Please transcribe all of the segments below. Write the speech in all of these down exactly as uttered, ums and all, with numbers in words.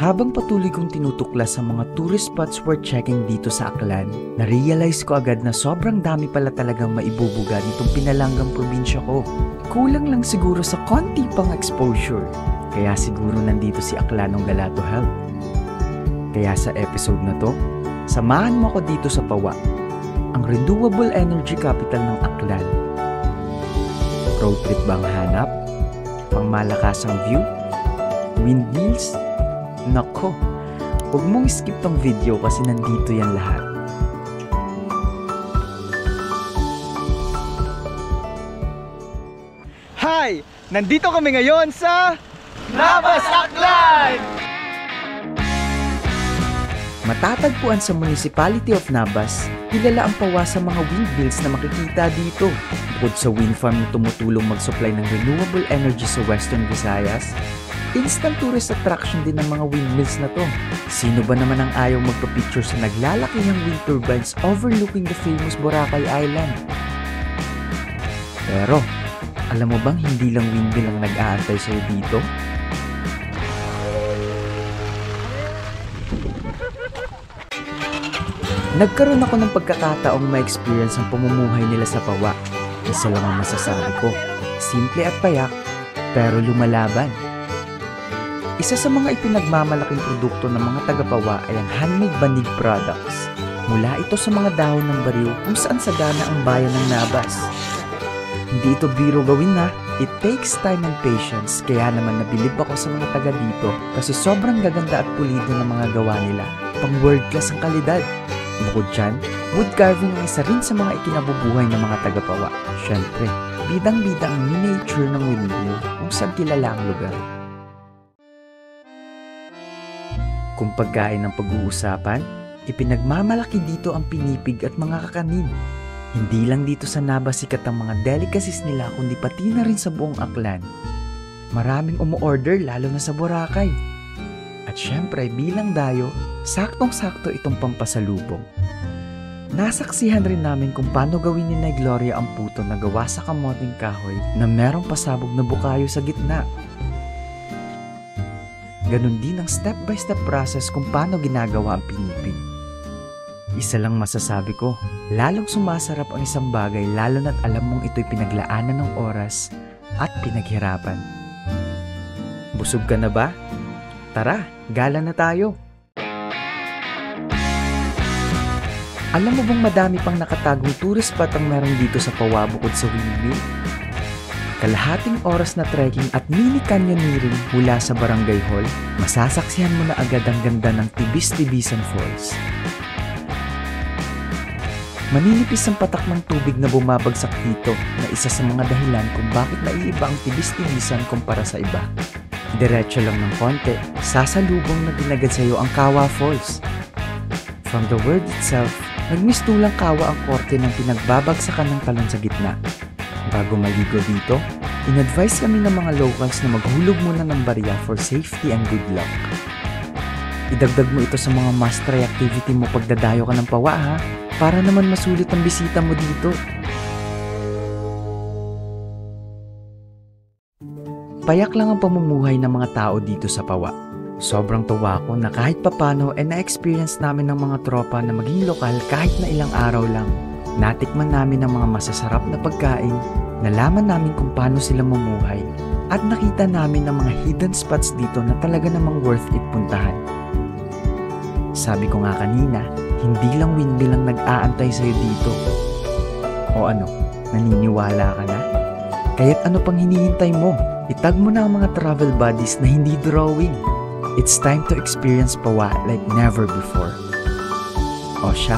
Habang patuloy kong tinutuklas sa mga tourist spots worth checking dito sa Aklan, na-realize ko agad na sobrang dami pala talagang maibubuga nitong pinalanggang probinsya ko. Kulang lang siguro sa konti pang exposure. Kaya siguro nandito si Aklanong Galato Health. Kaya sa episode na to, samahan mo ako dito sa PAWA, ang renewable energy capital ng Aklan. Road trip bang hanap? Pangmalakasang view? Windmills? Nako, huwag mong skip tong video kasi nandito yan lahat. Hi! Nandito kami ngayon sa Nabas, Aklan! Matatagpuan sa Municipality of Nabas, kilala ang PAWA sa mga windmills na makikita dito. Bukod sa wind farm na tumutulong mag-supply ng renewable energy sa Western Visayas, instant tourist attraction din ng mga windmills na to. Sino ba naman ang ayaw magpa-picture sa naglalakihang wind turbines overlooking the famous Boracay Island? Pero, alam mo bang hindi lang windmill ang nag-aantay sa'yo dito? Nagkaroon ako ng pagkakataong ma-experience ang pamumuhay nila sa PAWA. Isa lang ang masasabi ko, simple at payak, pero lumalaban. Isa sa mga ipinagmamalaking produkto ng mga taga-PAWA ay ang handmade banig products. Mula ito sa mga dahon ng baril kung saan sagana ang bayan ng Nabas. Hindi ito biro gawin na, it takes time and patience, kaya naman nabilib ako sa mga taga dito kasi sobrang gaganda at pulido ng mga gawa nila. Pang world class ang kalidad. Bukod dyan, wood carving ang isa rin sa mga ikinabubuhay ng mga taga-PAWA. Siyempre, bidang-bida ang miniature ng windmill kung saan kilala ang lugar. Kung pagkain ang pag-uusapan, ipinagmamalaki dito ang pinipig at mga kakanin. Hindi lang dito sa Nabas sikat ang mga delicacies nila kundi pati na rin sa buong Aklan. Maraming umu-order lalo na sa Boracay. At syempre bilang dayo, saktong-sakto itong pampasalubong. Nasaksihan rin namin kung paano gawin ni Nay Gloria ang puto na gawa sa kamoting kahoy na merong pasabog na bukayo sa gitna. Ganon din ang step-by-step process kung paano ginagawa ang pinipig. Isa lang masasabi ko, lalong sumasarap ang isang bagay lalo na't alam mong ito'y pinaglaanan ng oras at pinaghirapan. Busog ka na ba? Tara, gala na tayo! Alam mo bang madami pang nakatagong tourist spot ang meron dito sa PAWA bukod sa windmill? Kalahating oras na trekking at mini canyoneering mula sa Barangay Hall, masasaksihan mo na agad ang ganda ng Tibis-tibisan Falls. Maninipis ang patak ng tubig na bumabagsak dito na isa sa mga dahilan kung bakit naiiba ang Tibis-tibisan kumpara sa iba. Diretso lang ng konti, sasalubong na dinagad sa iyo ang Kawa Falls. From the word itself, nagmistulang kawa ang korte ng pinagbabagsakan ng talon sa gitna. Bago maligo dito, in-advise kami ng mga locals na maghulog muna ng barya for safety and good luck. Idagdag mo ito sa mga must-try activity mo pagdadayo ka ng PAWA ha, para naman masulit ang bisita mo dito. Payak lang ang pamumuhay ng mga tao dito sa PAWA. Sobrang tuwa ko na kahit papano ay na-experience namin ng mga tropa na maging lokal kahit na ilang araw lang. Natikman namin ang mga masasarap na pagkain, nalaman namin kung paano sila mamuhay, at nakita namin ang mga hidden spots dito na talaga namang worth it puntahan. Sabi ko nga kanina, hindi lang windmill ang nag-aantay sa'yo dito. O ano, naniniwala ka na? Kaya't ano pang hinihintay mo? Itag mo na ang mga travel buddies na hindi drawing. It's time to experience PAWA like never before. O siya,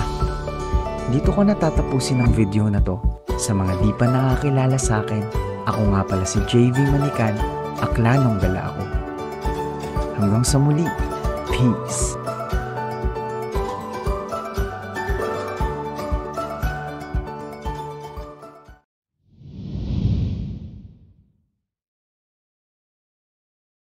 dito ko natatapusin ang video na to. Sa mga di pa nakakilala sa akin, ako nga pala si J V Manikan, Aklanong Galato. Hanggang sa muli, peace!